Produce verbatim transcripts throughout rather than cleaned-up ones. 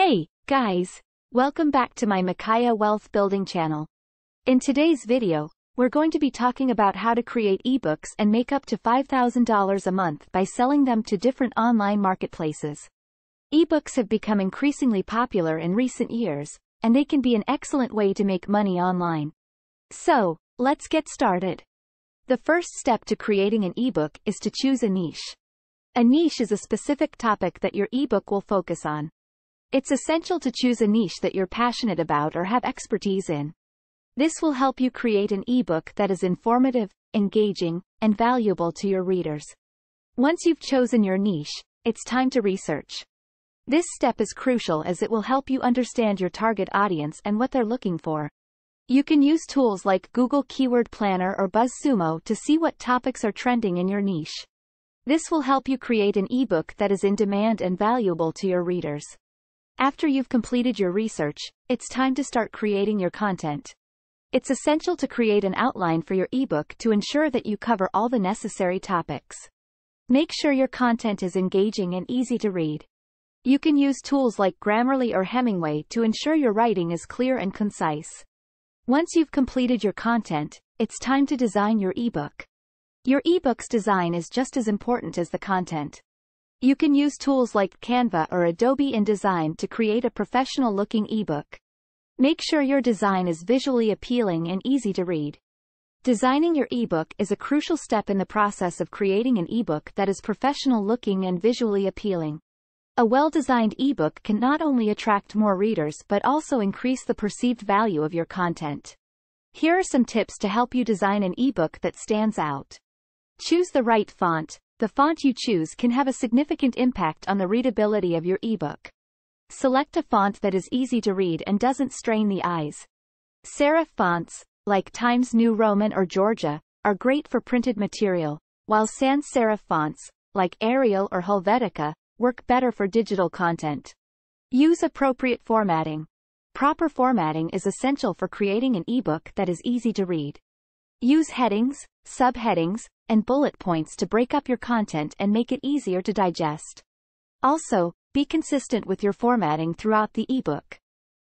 Hey, guys! Welcome back to my Macaia Wealth Building Channel. In today's video, we're going to be talking about how to create ebooks and make up to five thousand dollars a month by selling them to different online marketplaces. Ebooks have become increasingly popular in recent years, and they can be an excellent way to make money online. So, let's get started. The first step to creating an ebook is to choose a niche. A niche is a specific topic that your ebook will focus on. It's essential to choose a niche that you're passionate about or have expertise in. This will help you create an ebook that is informative, engaging, and valuable to your readers. Once you've chosen your niche, it's time to research. This step is crucial as it will help you understand your target audience and what they're looking for. You can use tools like Google Keyword Planner or BuzzSumo to see what topics are trending in your niche. This will help you create an ebook that is in demand and valuable to your readers. After you've completed your research, it's time to start creating your content. It's essential to create an outline for your ebook to ensure that you cover all the necessary topics. Make sure your content is engaging and easy to read. You can use tools like Grammarly or Hemingway to ensure your writing is clear and concise. Once you've completed your content, it's time to design your ebook. Your ebook's design is just as important as the content. You can use tools like Canva or Adobe InDesign to create a professional-looking ebook. Make sure your design is visually appealing and easy to read. Designing your ebook is a crucial step in the process of creating an ebook that is professional-looking and visually appealing. A well-designed ebook can not only attract more readers but also increase the perceived value of your content. Here are some tips to help you design an ebook that stands out. Choose the right font. The font you choose can have a significant impact on the readability of your ebook. Select a font that is easy to read and doesn't strain the eyes. Serif fonts, like Times New Roman or Georgia, are great for printed material, while sans serif fonts, like Arial or Helvetica, work better for digital content. Use appropriate formatting. Proper formatting is essential for creating an ebook that is easy to read. Use headings, subheadings, and bullet points to break up your content and make it easier to digest. Also, be consistent with your formatting throughout the ebook.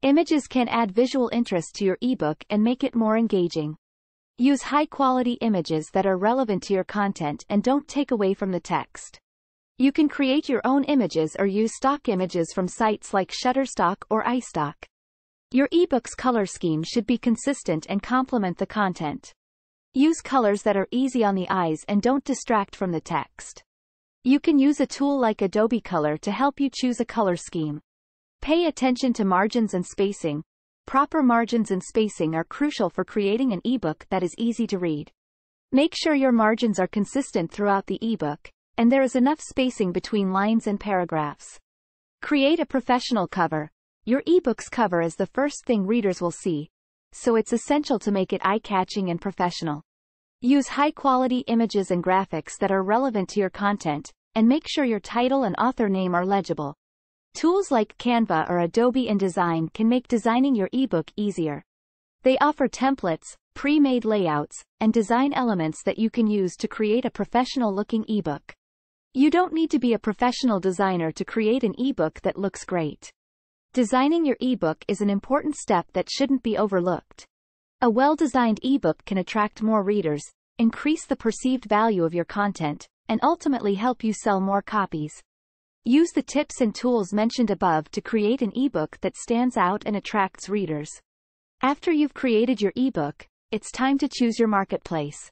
Images can add visual interest to your ebook and make it more engaging. Use high-quality images that are relevant to your content and don't take away from the text. You can create your own images or use stock images from sites like Shutterstock or iStock. Your ebook's color scheme should be consistent and complement the content. Use colors that are easy on the eyes and don't distract from the text. You can use a tool like Adobe Color to help you choose a color scheme. Pay attention to margins and spacing. Proper margins and spacing are crucial for creating an ebook that is easy to read. Make sure your margins are consistent throughout the ebook, and there is enough spacing between lines and paragraphs. Create a professional cover. Your ebook's cover is the first thing readers will see, so it's essential to make it eye-catching and professional. Use high-quality images and graphics that are relevant to your content, and make sure your title and author name are legible. Tools like Canva or Adobe InDesign can make designing your ebook easier. They offer templates, pre-made layouts, and design elements that you can use to create a professional-looking ebook. You don't need to be a professional designer to create an ebook that looks great. Designing your ebook is an important step that shouldn't be overlooked. A well-designed ebook can attract more readers, increase the perceived value of your content, and ultimately help you sell more copies. Use the tips and tools mentioned above to create an ebook that stands out and attracts readers. After you've created your ebook, it's time to choose your marketplace.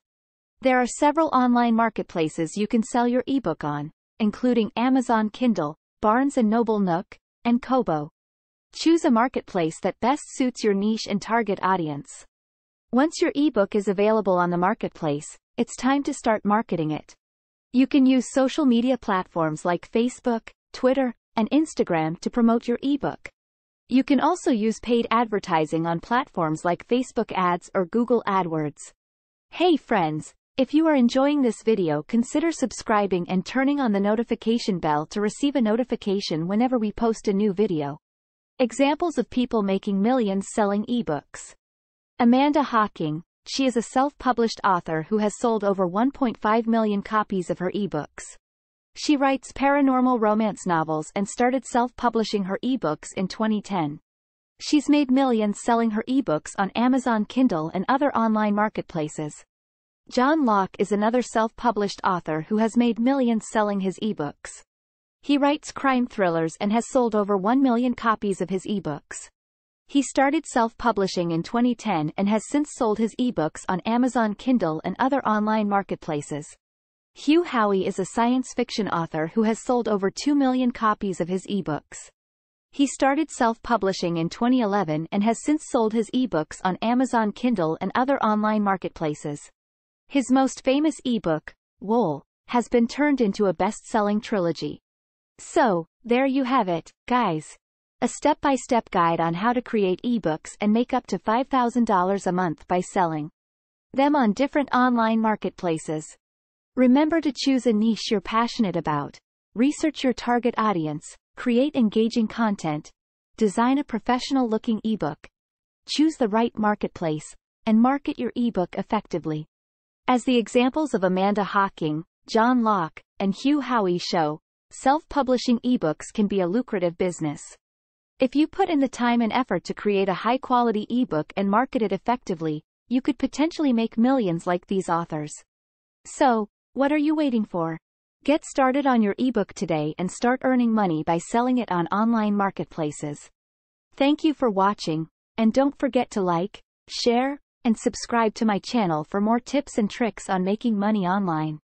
There are several online marketplaces you can sell your ebook on, including Amazon Kindle, Barnes and Noble Nook, and Kobo. Choose a marketplace that best suits your niche and target audience. Once your ebook is available on the marketplace, it's time to start marketing it. You can use social media platforms like Facebook, Twitter, and Instagram to promote your ebook. You can also use paid advertising on platforms like Facebook Ads or Google AdWords. Hey friends, if you are enjoying this video, consider subscribing and turning on the notification bell to receive a notification whenever we post a new video. Examples of people making millions selling ebooks. Amanda Hocking, she is a self-published author who has sold over one point five million copies of her ebooks. She writes paranormal romance novels and started self-publishing her ebooks in twenty ten. She's made millions selling her ebooks on Amazon Kindle and other online marketplaces. John Locke is another self-published author who has made millions selling his ebooks. He writes crime thrillers and has sold over one million copies of his ebooks. He started self-publishing in twenty ten and has since sold his ebooks on Amazon Kindle and other online marketplaces. Hugh Howey is a science fiction author who has sold over two million copies of his ebooks. He started self-publishing in twenty eleven and has since sold his ebooks on Amazon Kindle and other online marketplaces. His most famous ebook, Wool, has been turned into a best-selling trilogy. So, there you have it, guys. A step-by-step guide on how to create ebooks and make up to five thousand dollars a month by selling them on different online marketplaces. Remember to choose a niche you're passionate about, research your target audience, create engaging content, design a professional-looking ebook, choose the right marketplace, and market your ebook effectively. As the examples of Amanda Hocking, John Locke, and Hugh Howey show, self-publishing ebooks can be a lucrative business. If you put in the time and effort to create a high-quality ebook and market it effectively, you could potentially make millions like these authors. So, what are you waiting for? Get started on your ebook today and start earning money by selling it on online marketplaces. Thank you for watching, and don't forget to like, share, and subscribe to my channel for more tips and tricks on making money online.